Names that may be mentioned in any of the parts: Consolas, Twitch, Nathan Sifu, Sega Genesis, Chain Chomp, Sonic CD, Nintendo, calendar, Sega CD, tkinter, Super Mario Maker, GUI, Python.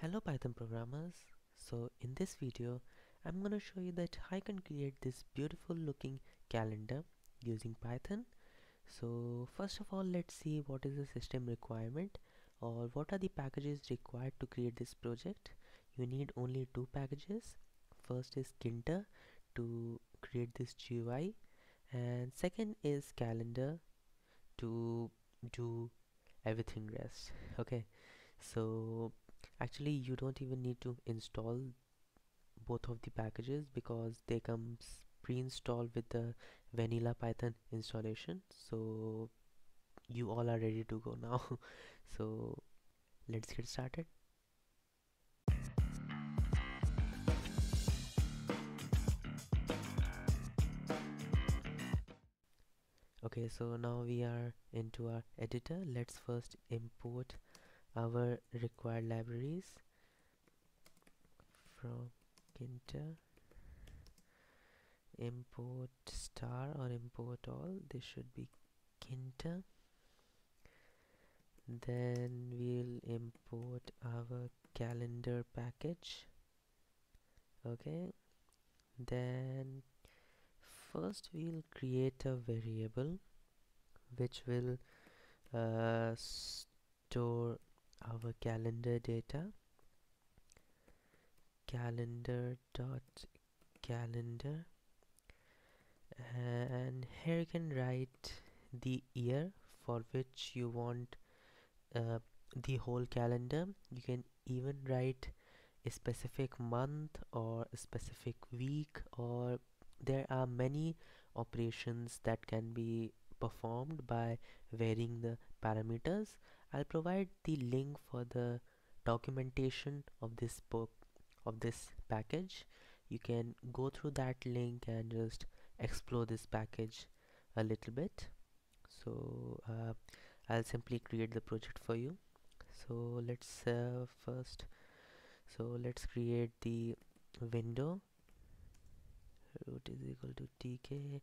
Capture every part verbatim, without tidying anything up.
Hello Python programmers. So in this video I'm gonna show you that I can create this beautiful looking calendar using Python. So first of all, let's see what is the system requirement or what are the packages required to create this project. You need only two packages. First is tkinter to create this G U I, and second is calendar to do everything rest. Okay, so actually you don't even need to install both of the packages because they come pre-installed with the vanilla Python installation, so you all are ready to go now. So let's get started. Okay, so now we are into our editor. Let's first import our required libraries from tkinter. Import star or import all. This should be tkinter. Then we'll import our calendar package. Okay, then first we'll create a variable which will uh, store our calendar data. Calendar dot calendar, and here you can write the year for which you want uh, the whole calendar. You can even write a specific month or a specific week, or there are many operations that can be performed by varying the parameters. I'll provide the link for the documentation of this book of this package. You can go through that link and just explore this package a little bit. So uh, I'll simply create the project for you. So let's uh, first so let's create the window. Root is equal to tk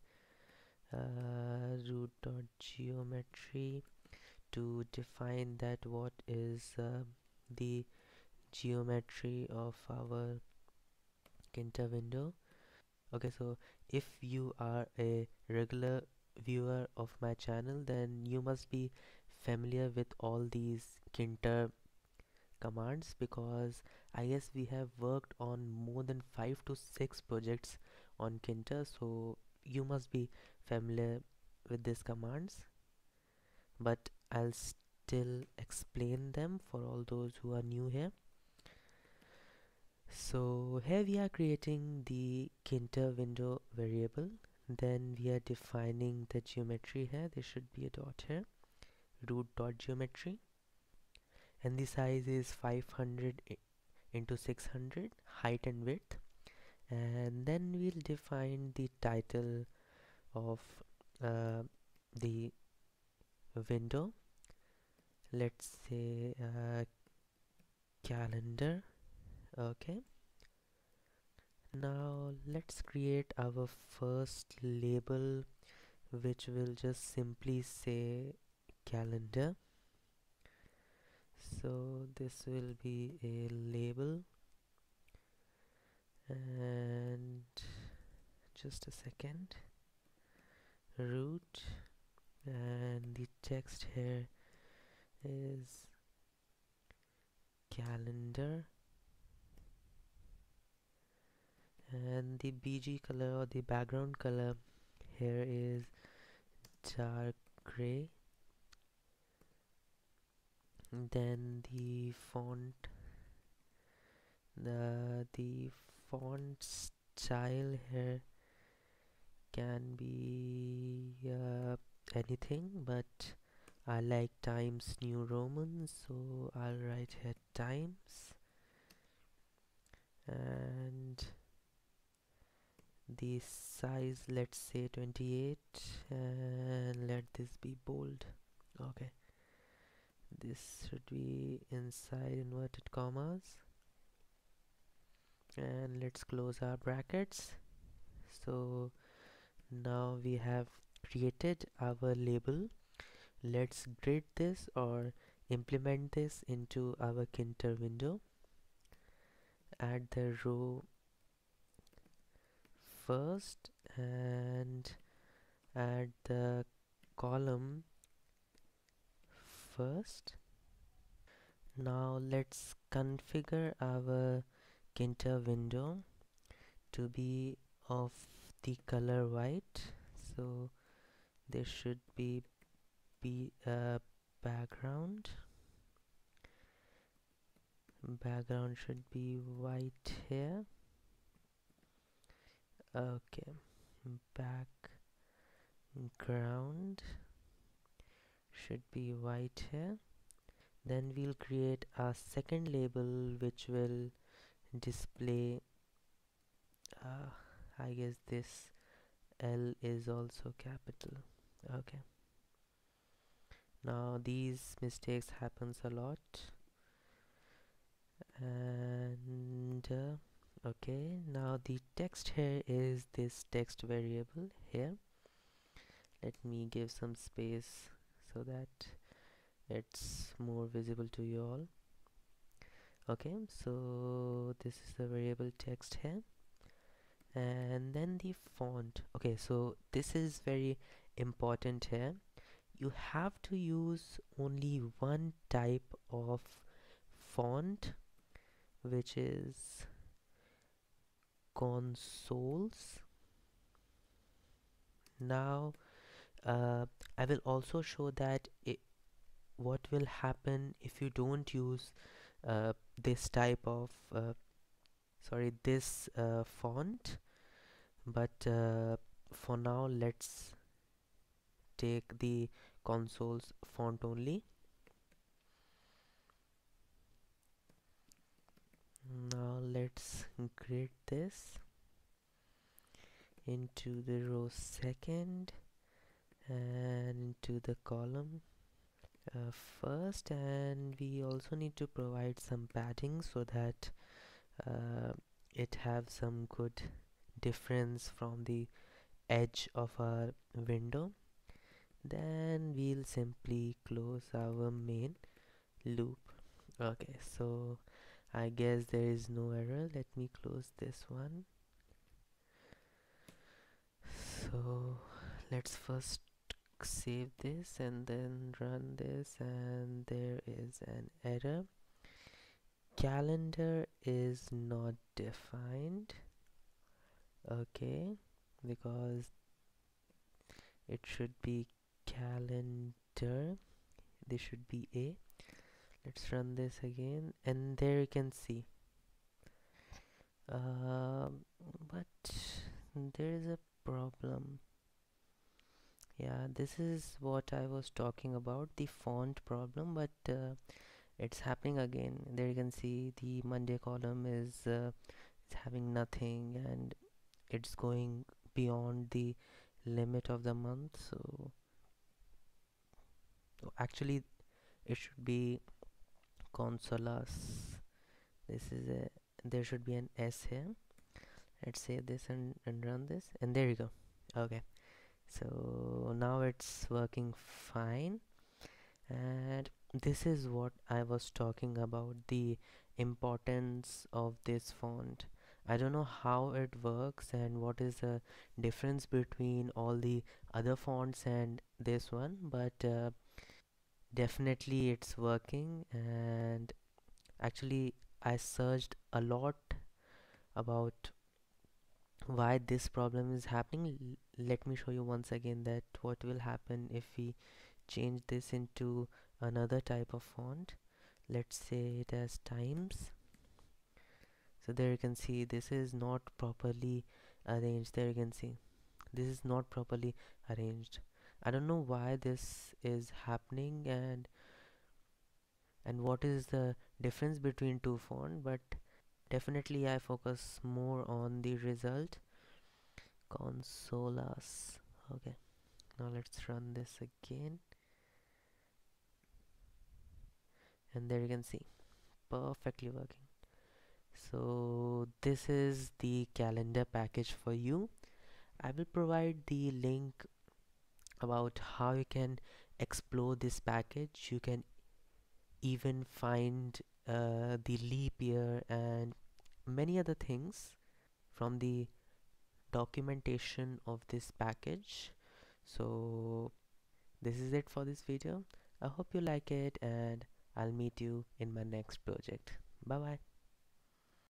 uh, root dot geometry to define that what is uh, the geometry of our tkinter window. Okay, so if you are a regular viewer of my channel, then you must be familiar with all these tkinter commands, because I guess we have worked on more than five to six projects on tkinter, so you must be familiar with these commands, but I'll still explain them for all those who are new here. So here we are creating the tkinter window variable, then we are defining the geometry here. There should be a dot here, root dot geometry, and the size is five hundred into six hundred, height and width, and then we'll define the title of uh, the window. Let's say uh, calendar. Okay, now let's create our first label, which will just simply say calendar. So this will be a label, and just a second, root, and the text here is calendar, and the B G color or the background color here is dark gray. Then the font the the font style here can be uh, anything, but I like Times New Roman, so I'll write here Times, and the size let's say twenty-eight, and let this be bold. Okay, this should be inside inverted commas, and let's close our brackets. So now we have created our label. Let's grid this or implement this into our tkinter window. add the row first and add the column first. Now let's configure our Tkinter window to be of the color white, so there should be be a background. Background should be white here. Okay, background should be white here. Then we'll create a second label which will display, uh, I guess this L is also capital. Okay, now these mistakes happens a lot. And uh, okay, now the text here is this text variable here. Let me give some space so that it's more visible to you all. Okay, so this is the variable text here, and then the font. Okay, so this is very important here. You have to use only one type of font, which is Consolas. Now uh, I will also show that it what will happen if you don't use uh, this type of uh, sorry this uh, font, but uh, for now let's take the Consolas font only. Now let's grade this into the row second and into the column Uh, first, and we also need to provide some padding so that uh, it have some good difference from the edge of our window. Then we'll simply close our main loop. Okay, so I guess there is no error. Let me close this one. So let's first save this and then run this, and there is an error. Calendar is not defined, okay, because it should be calendar, this should be A. Let's run this again, and there you can see uh, but there is a problem. Yeah, this is what I was talking about, the font problem, but uh, it's happening again. There you can see the Monday column is uh, it's having nothing, and it's going beyond the limit of the month. So oh, actually it should be Consolas. This is a there should be an S here. Let's save this and, and run this, and there you go. Okay, so now it's working fine, and this is what I was talking about, the importance of this font. I don't know how it works and what is the difference between all the other fonts and this one, but uh, definitely it's working. And actually I searched a lot about why this problem is happening. Let me show you once again that what will happen if we change this into another type of font. Let's say it as times. So there you can see this is not properly arranged. There you can see this is not properly arranged. I don't know why this is happening and and what is the difference between two fonts, but definitely I focus more on the result. Consolas. Okay, now let's run this again, and there you can see perfectly working. So this is the calendar package for you. I will provide the link about how you can explore this package. You can even find uh, the leap year and many other things from the documentation of this package. So this is it for this video. I hope you like it, and I'll meet you in my next project. Bye bye.